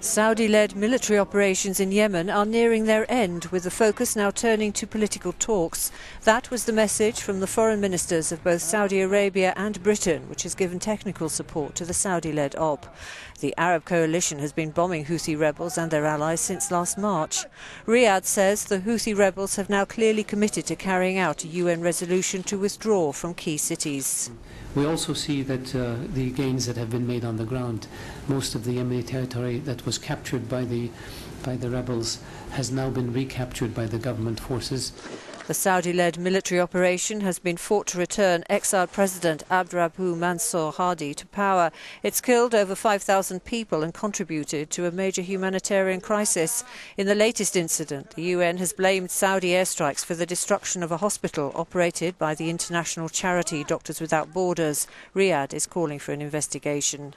Saudi-led military operations in Yemen are nearing their end, with the focus now turning to political talks. That was the message from the foreign ministers of both Saudi Arabia and Britain, which has given technical support to the Saudi-led op. The Arab coalition has been bombing Houthi rebels and their allies since last March. Riyadh says the Houthi rebels have now clearly committed to carrying out a UN resolution to withdraw from key cities. We also see that the gains that have been made on the ground, most of the Yemeni territory that was captured by the rebels has now been recaptured by the government forces. The Saudi-led military operation has been fought to return exiled President Abd Rabu Mansour Hadi to power. It's killed over 5,000 people and contributed to a major humanitarian crisis. In the latest incident, the UN has blamed Saudi airstrikes for the destruction of a hospital operated by the international charity Doctors Without Borders. Riyadh is calling for an investigation.